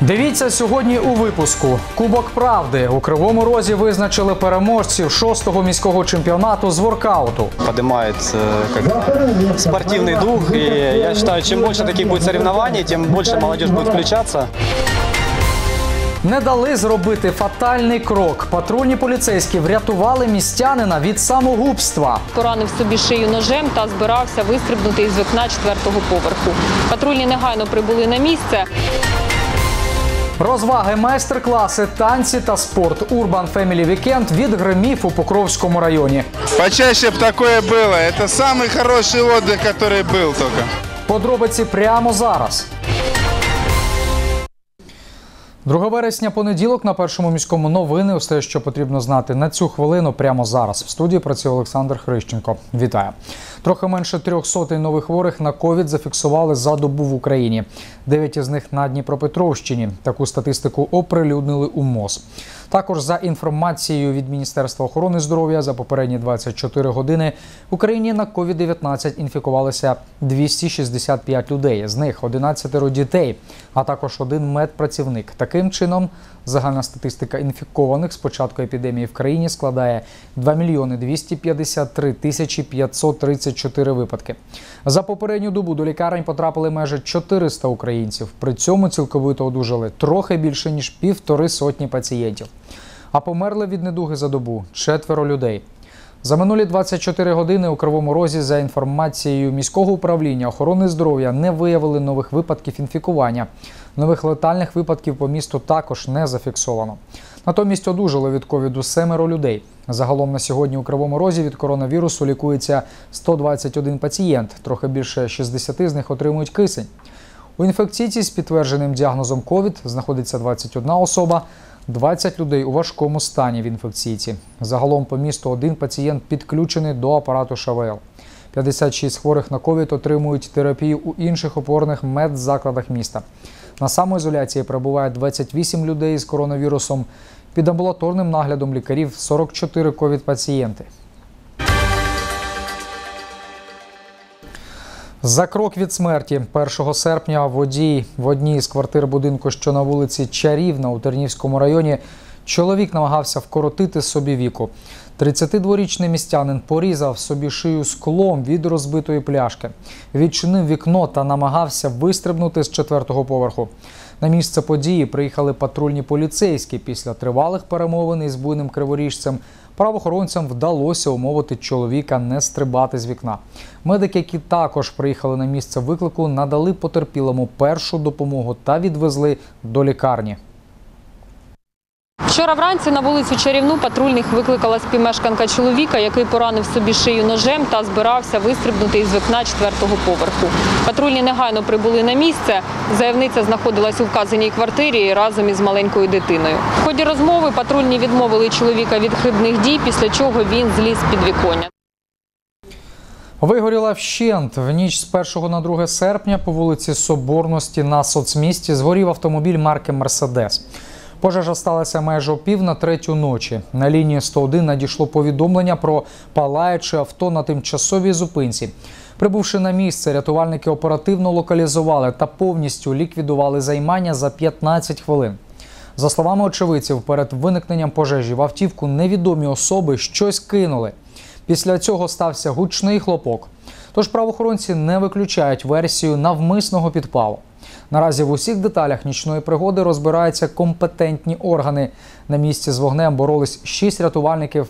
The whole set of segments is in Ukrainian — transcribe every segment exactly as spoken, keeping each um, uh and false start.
Дивіться сьогодні у випуску. Кубок правди. У Кривому Розі визначили переможців шостого міського чемпіонату з воркауту. Поднимает как, спортивный дух. И я считаю, чем больше таких будет соревнований, тем больше молодежь будет включаться. Не дали зробити фатальний крок. Патрульні поліцейські врятували містянина від самогубства. Поранив собі шию ножем та збирався вистрибнути із вікна четвертого поверху. Патрульні негайно прибули на місце. Розваги, майстер-класи, танці та спорт. Urban Family Weekend відгримів у Покровському районі. Почаще б таке було. Це найкращий відпочинок, який був тільки. Подробиці прямо зараз. друге вересня, понеділок, на Першому міському новини. Усе, що потрібно знати на цю хвилину, прямо зараз. В студії працює Олександр Хрищенко. Вітаю. Трохи менше трьох сотень нових хворих на ковід зафіксували за добу в Україні. Дев'ять із них на Дніпропетровщині. Таку статистику оприлюднили у МОЗ. Також, за інформацією від Міністерства охорони здоров'я, за попередні двадцять чотири години в Україні на ковід дев'ятнадцять інфікувалися двісті шістдесят п'ять людей. З них одинадцятеро дітей, а також один медпрацівник. Таким чином, загальна статистика інфікованих з початку епідемії в країні складає два мільйони двісті п'ятдесят три тисячі п'ятсот тридцять чотири випадки. За попередню добу до лікарень потрапили майже чотириста українців. При цьому цілковито одужали трохи більше, ніж півтори сотні пацієнтів. А померли від недуги за добу четверо людей. За минулі двадцять чотири години у Кривому Розі, за інформацією міського управління охорони здоров'я, не виявили нових випадків інфікування. Нових летальних випадків по місту також не зафіксовано. Натомість одужали від ковіду семеро людей. Загалом на сьогодні у Кривому Розі від коронавірусу лікується сто двадцять один пацієнт. Трохи більше шістдесят з них отримують кисень. У інфекційці з підтвердженим діагнозом ковід знаходиться двадцять одна особа. двадцять людей у важкому стані в інфекційці. Загалом по місту один пацієнт підключений до апарату ШВЛ. п'ятдесят шість хворих на ковід отримують терапію у інших опорних медзакладах міста. На самоізоляції перебуває двадцять вісім людей з коронавірусом. Під амбулаторним наглядом лікарів сорок чотири ковід-пацієнти. За крок від смерті. першого серпня водій в одній з квартир будинку, що на вулиці Чарівна у Тернівському районі, чоловік намагався вкоротити собі віку. тридцятидворічний містянин порізав собі шию склом від розбитої пляшки, відчинив вікно та намагався вистрибнути з четвертого поверху. На місце події приїхали патрульні поліцейські. Після тривалих перемовин із буйним криворіжцем правоохоронцям вдалося умовити чоловіка не стрибати з вікна. Медики, які також приїхали на місце виклику, надали потерпілому першу допомогу та відвезли до лікарні. Вчора вранці на вулицю Чарівну патрульних викликала співмешканка чоловіка, який поранив собі шию ножем та збирався вистрибнути із вікна четвертого поверху. Патрульні негайно прибули на місце. Заявниця знаходилась у вказаній квартирі разом із маленькою дитиною. В ході розмови патрульні відмовили чоловіка від хибних дій, після чого він зліз з підвіконня. Вигоріла вщент. В ніч з першого на друге серпня по вулиці Соборності на Соцмісті згорів автомобіль марки «Мерседес». Пожежа сталася майже о пів на третю ночі. На лінії сто один надійшло повідомлення про палаюче авто на тимчасовій зупинці. Прибувши на місце, рятувальники оперативно локалізували та повністю ліквідували займання за п'ятнадцять хвилин. За словами очевидців, перед виникненням пожежі в автівку невідомі особи щось кинули. Після цього стався гучний хлопок. Тож правоохоронці не виключають версію навмисного підпалу. Наразі в усіх деталях нічної пригоди розбираються компетентні органи. На місці з вогнем боролись шість рятувальників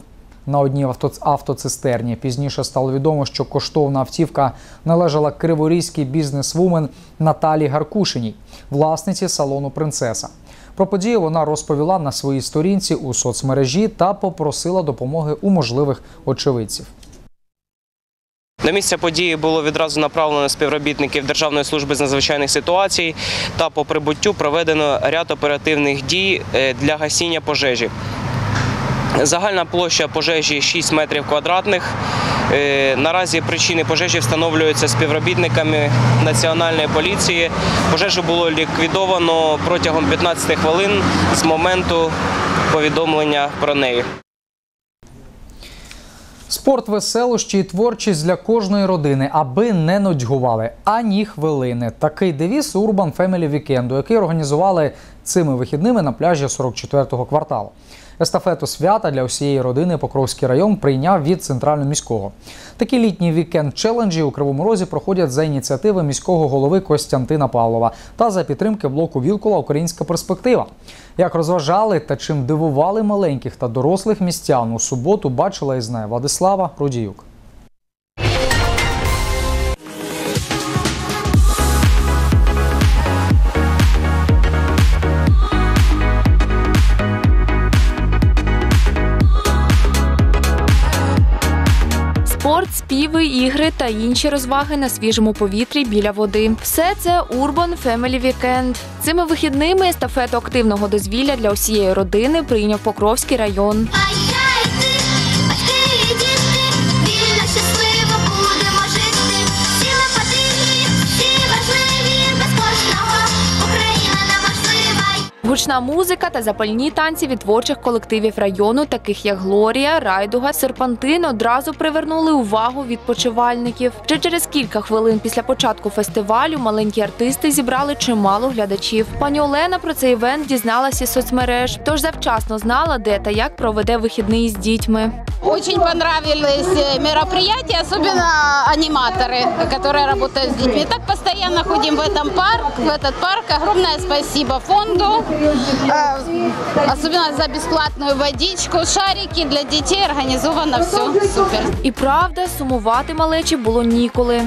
на одній автоцистерні. Пізніше стало відомо, що коштовна автівка належала криворізькій бізнесвумен Наталі Гаркушиній, власниці салону «Принцеса». Про подію вона розповіла на своїй сторінці у соцмережі та попросила допомоги у можливих очевидців. На місце події було відразу направлено співробітників Державної служби з надзвичайних ситуацій та по прибуттю проведено ряд оперативних дій для гасіння пожежі. Загальна площа пожежі шість метрів квадратних. Наразі причини пожежі встановлюються співробітниками Національної поліції. Пожежу було ліквідовано протягом п'ятнадцяти хвилин з моменту повідомлення про неї. Спорт, веселощі і творчість для кожної родини, аби не нудьгували ані хвилини. Такий девіз Urban Family Weekend, який організували цими вихідними на пляжі сорок четвертого кварталу. Естафету свята для усієї родини Покровський район прийняв від центрально-міського. Такі літні вікенд-челенджі у Кривому Розі проходять за ініціативи міського голови Костянтина Павлова та за підтримки блоку Вілкула «Українська перспектива». Як розважали та чим дивували маленьких та дорослих містян, у суботу бачила і знає Владислава Рудіюк. Спорт, співи, ігри та інші розваги на свіжому повітрі біля води. Все це Urban Family Weekend. Цими вихідними естафету активного дозвілля для усієї родини прийняв Покровський район. Гучна музика та запальні танці від творчих колективів району, таких як Глорія, Райдуга, Серпантин, одразу привернули увагу відпочивальників. Вже через кілька хвилин після початку фестивалю маленькі артисти зібрали чимало глядачів. Пані Олена про цей івент дізналася із соцмереж, тож завчасно знала, де та як проведе вихідні з дітьми. Очень понравились мероприятия, особенно аниматоры, которые работают с детьми. Так постоянно ходим в этот парк, в этот парк. Огромное спасибо фонду, особенно за бесплатную водичку, шарики для детей, организовано все супер. І правда, сумувати малечі було ніколи.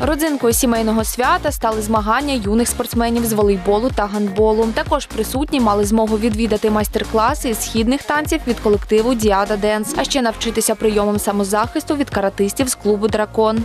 Родзинкою сімейного свята стали змагання юних спортсменів з волейболу та гандболу. Також присутні мали змогу відвідати майстер-класи із східних танців від колективу «Діада Денс», а ще навчитися прийомам самозахисту від каратистів з клубу «Дракон».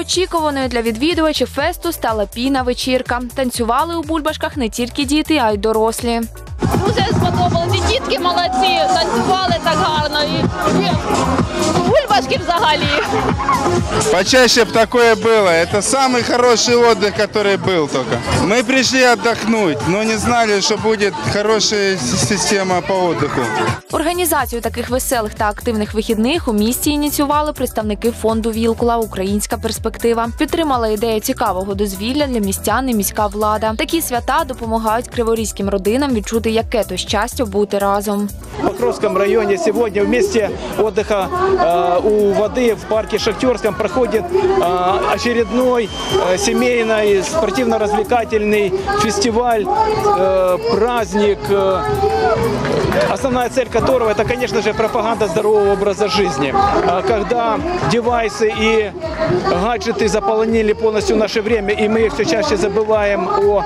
Очікуваною для відвідувачів фесту стала пійна вечірка. Танцювали у бульбашках не тільки діти, а й дорослі. Дуже сподобалося. І дітки молодці, танцювали так гарно. І бульбашки взагалі. Почаще б таке було. Це найкращий відпочинок, який був тільки. Ми прийшли відпочити, але не знали, що буде хороша система по відпочинку. Організацію таких веселих та активних вихідних у місті ініціювали представники фонду «Вілкула. Українська перспектива». Підтримала ідею цікавого дозвілля для містян і міська влада. Такі свята допомагають криворізьким родинам відчути яке-то щастя бути разом. В Покровському районі сьогодні в місті відпочинку у води в парку Шахтерському проходить очередний сімейний спортивно-розвлекательний фестиваль, праздник, основна ціль якого – это, конечно же, пропаганда здорового образа жизни. Когда девайсы и гаджеты заполонили полностью наше время, и мы все чаще забываем о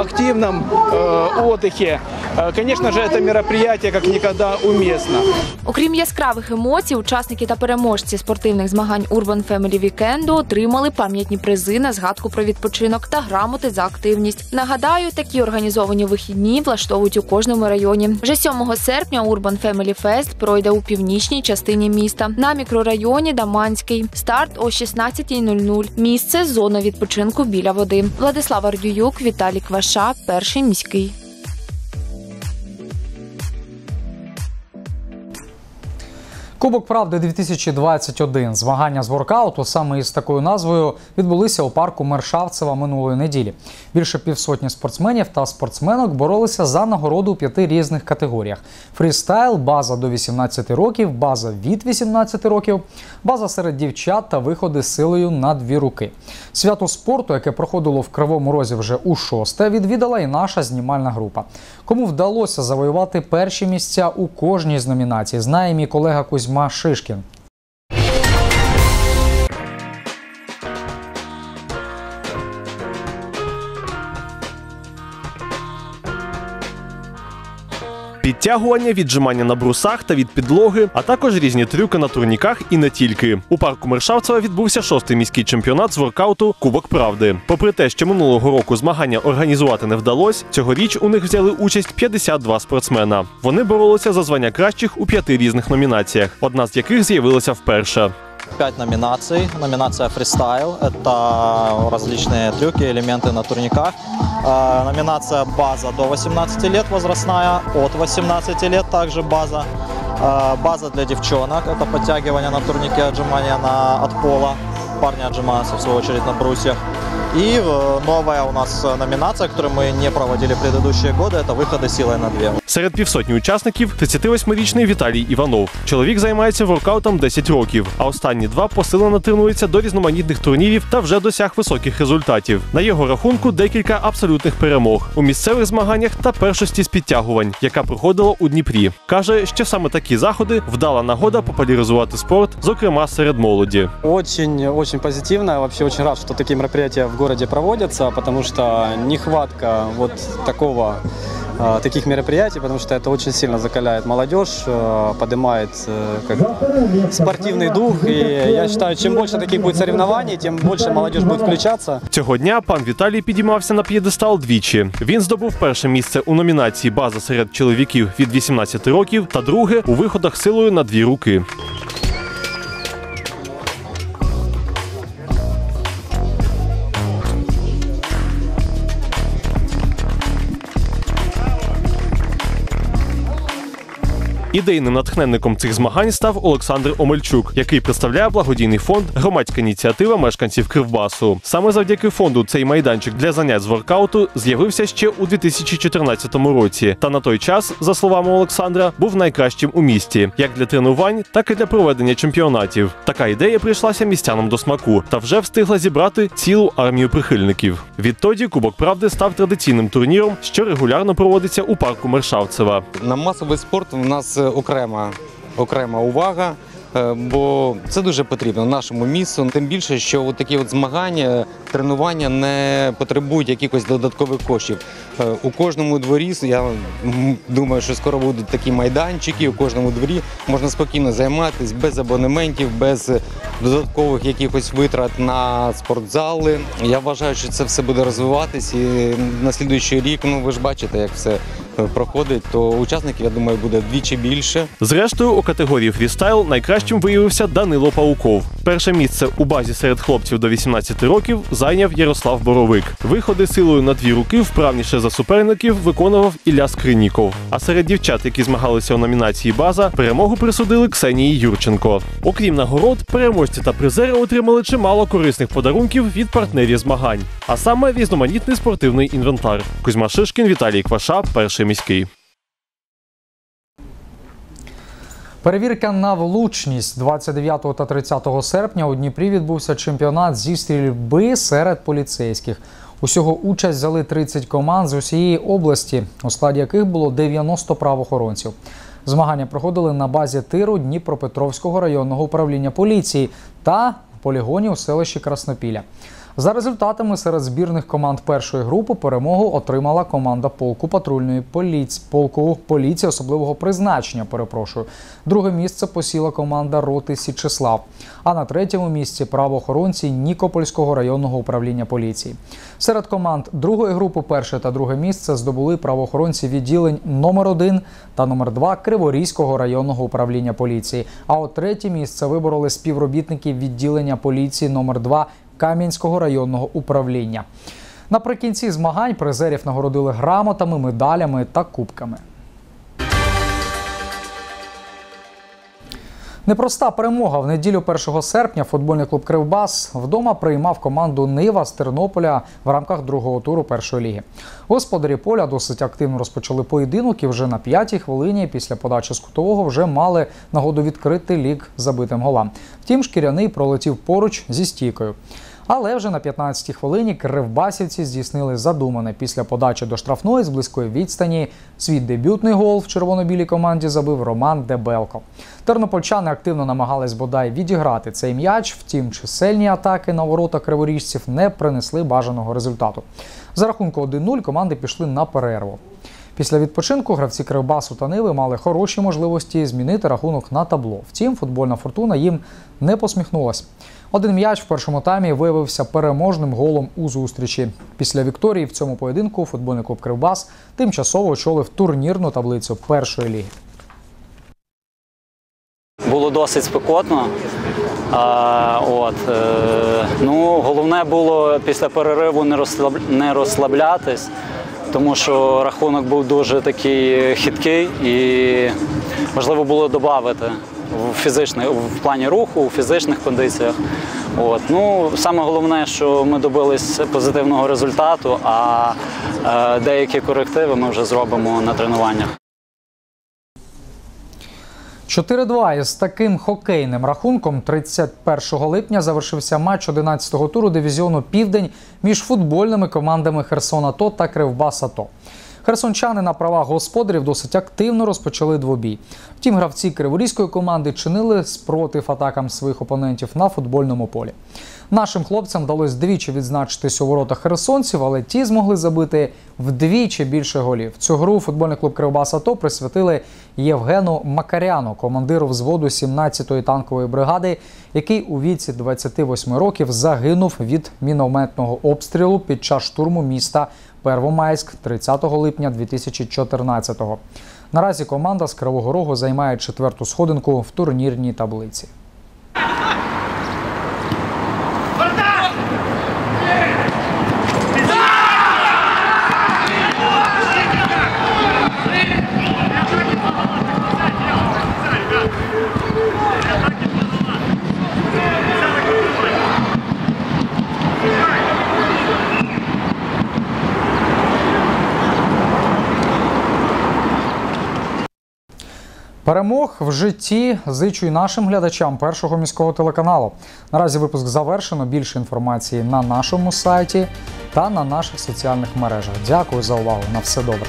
активном отдыхе, конечно же, это мероприятие как никогда уместно. Окрім яскравих емоцій, учасники та переможці спортивних змагань Urban Family Weekend отримали пам'ятні призи на згадку про відпочинок та грамоти за активність. Нагадаю, такі організовані вихідні влаштовують у кожному районі. Вже сьомого серпня Urban Family Fest пройде у північній частині міста, на мікрорайоні Даманський. Старт о шістнадцятій нуль нуль. Місце – зона відпочинку біля води. Владислава Рудіюк, Віталій Кваша, Перший міський. Кубок правди дві тисячі двадцять один. Змагання з воркауту, саме із такою назвою, відбулися у парку Мершавцева минулої неділі. Більше півсотні спортсменів та спортсменок боролися за нагороду у п'яти різних категоріях. Фрістайл, база до вісімнадцяти років, база від вісімнадцяти років, база серед дівчат та виходи з силою на дві руки. Свято спорту, яке проходило в Кривому Розі вже у шосте, відвідала і наша знімальна група. Кому вдалося завоювати перші місця у кожній з номінацій, знає мій колега Кузьма Шишкін. підтягування, віджимання на брусах та від підлоги, а також різні трюки на турніках і не тільки. У парку Миршавцева відбувся шостий міський чемпіонат з воркауту «Кубок правди». Попри те, що минулого року змагання організувати не вдалося, цьогоріч у них взяли участь п'ятдесят два спортсмена. Вони боролися за звання кращих у п'яти різних номінаціях, одна з яких з'явилася вперше. Пять номинаций. Номинация «Фристайл» — это различные трюки, элементы на турниках. Номинация «База» до восемнадцати лет возрастная, от восемнадцати лет также база. База для девчонок — это подтягивание на турнике, отжимания на, от пола. Парни отжимаются в свою очередь на брусьях. И новая у нас номинация, которую мы не проводили в предыдущие годы, это выходы силой на две. Серед півсотні учасників – тридцятивосьмирічний Віталій Іванов. Чоловік займається воркаутом десять років, а останні два посилено тренується до різноманітних турнірів та вже досяг високих результатів. На його рахунку декілька абсолютних перемог у місцевих змаганнях та першості з підтягувань, яка проходила у Дніпрі. Каже, що саме такі заходи – вдала нагода популяризувати спорт, зокрема серед молоді. Дуже позитивно. Вообще очень рад, что такие мероприятия в городе проводятся, потому что нехватка вот такого, таких мероприятий, потому что это очень сильно закаляет молодежь, поднимает как, спортивный дух. И я считаю, чем больше таких будет соревнований, тем больше молодежь будет включаться. Цього дня пан Віталій підіймався на п'єдестал двічі. Він здобув перше місце у номінації «База» серед чоловіків від вісімнадцяти років та друге у виходах силою на дві руки. Ідейним натхненником цих змагань став Олександр Омельчук, який представляє благодійний фонд «Громадська ініціатива мешканців Кривбасу». Саме завдяки фонду цей майданчик для занять з воркауту з'явився ще у дві тисячі чотирнадцятому році. Та на той час, за словами Олександра, був найкращим у місті, як для тренувань, так і для проведення чемпіонатів. Така ідея прийшлася містянам до смаку та вже встигла зібрати цілу армію прихильників. Відтоді Кубок правди став традиційним турніром, що регулярно проводиться у парку Миршавцева. На масовий спорт у нас Окрема, окрема увага, бо це дуже потрібно нашому місту. Тим більше, що от такі от змагання, тренування не потребують якихось додаткових коштів. У кожному дворі, я думаю, що скоро будуть такі майданчики, у кожному дворі можна спокійно займатися, без абонементів, без додаткових якихось витрат на спортзали. Я вважаю, що це все буде розвиватись, і на слідуючий рік, ну ви ж бачите, як все проходить, то учасників, я думаю, буде вдвічі більше. Зрештою, у категорії «Фрістайл» найкращим виявився Данило Пауков. Перше місце у базі серед хлопців до вісімнадцяти років зайняв Ярослав Боровик. Виходи силою на дві руки вправніше за суперників виконував Ілля Скриніков. А серед дівчат, які змагалися у номінації «База», перемогу присудили Ксенії Юрченко. Окрім нагород, переможці та призери отримали чимало корисних подарунків від партнерів змагань. А саме різноманітний спортивний інвентар. Кузьма Шишкін, Віталій Кваша, перший міський. Перевірка на влучність. двадцять дев'ятого та тридцятого серпня у Дніпрі відбувся чемпіонат зі стрільби серед поліцейських. Усього участь взяли тридцять команд з усієї області, у складі яких було дев'яносто правоохоронців. Змагання проходили на базі тиру Дніпропетровського районного управління поліції та полігоні у селищі Краснопілля. За результатами серед збірних команд першої групи перемогу отримала команда полку патрульної поліції, полку поліції особливого призначення, перепрошую. Друге місце посіла команда роти Січеслав, а на третьому місці правоохоронці Нікопольського районного управління поліції. Серед команд другої групи перше та друге місце здобули правоохоронці відділень номер один та номер два Криворізького районного управління поліції, а от третє місце вибороли співробітники відділення поліції номер два Кам'янського районного управління. Наприкінці змагань призерів нагородили грамотами, медалями та кубками. Непроста перемога. В неділю першого серпня футбольний клуб «Кривбас» вдома приймав команду «Нива» з Тернополя в рамках другого туру першої ліги. Господарі поля досить активно розпочали поєдинок і вже на п'ятій хвилині після подачі з кутового вже мали нагоду відкрити лік забитим голам. Втім, шкіряний пролетів поруч зі стійкою. Але вже на п'ятнадцятій хвилині кривбасівці здійснили задумане. Після подачі до штрафної з близької відстані свій дебютний гол в червоно-білій команді забив Роман Дебелков. Тернопольчани активно намагались бодай відіграти цей м'яч, втім чисельні атаки на ворота криворіжців не принесли бажаного результату. За рахунку один нуль команди пішли на перерву. Після відпочинку гравці Кривбасу та Ниви мали хороші можливості змінити рахунок на табло. Втім, футбольна фортуна їм не посміхнулася. Один м'яч в першому таймі виявився переможним голом у зустрічі. Після вікторії в цьому поєдинку футбольний клуб «Кривбас» тимчасово очолив турнірну таблицю першої ліги. Було досить спекотно. А, от, е, ну, головне було після перериву не, розслаб, не розслаблятись, тому що рахунок був дуже такий хиткий і важливо було додати в, в плані руху, у фізичних кондиціях. От, ну, саме головне, що ми добились позитивного результату, а е, деякі корективи ми вже зробимо на тренуваннях. чотири-два. Із таким хокейним рахунком тридцять першого липня завершився матч одинадцятого туру дивізіону «Південь» між футбольними командами «Херсон-АТО» та «Кривбас-АТО». Херсончани на правах господарів досить активно розпочали двобій. Втім, гравці криворізької команди чинили спротив атакам своїх опонентів на футбольному полі. Нашим хлопцям вдалося двічі відзначитись у воротах херсонців, але ті змогли забити вдвічі більше голів. Цю гру футбольний клуб «Кривбас-АТО» присвятили Євгену Макаряну, командиру взводу сімнадцятої танкової бригади, який у віці двадцяти восьми років загинув від мінометного обстрілу під час штурму міста Первомайськ тридцятого липня дві тисячі чотирнадцятого. Наразі команда з Кривого Рогу займає четверту сходинку в турнірній таблиці. Перемог в житті зичу й нашим глядачам першого міського телеканалу. Наразі випуск завершено. Більше інформації на нашому сайті та на наших соціальних мережах. Дякую за увагу. На все добре.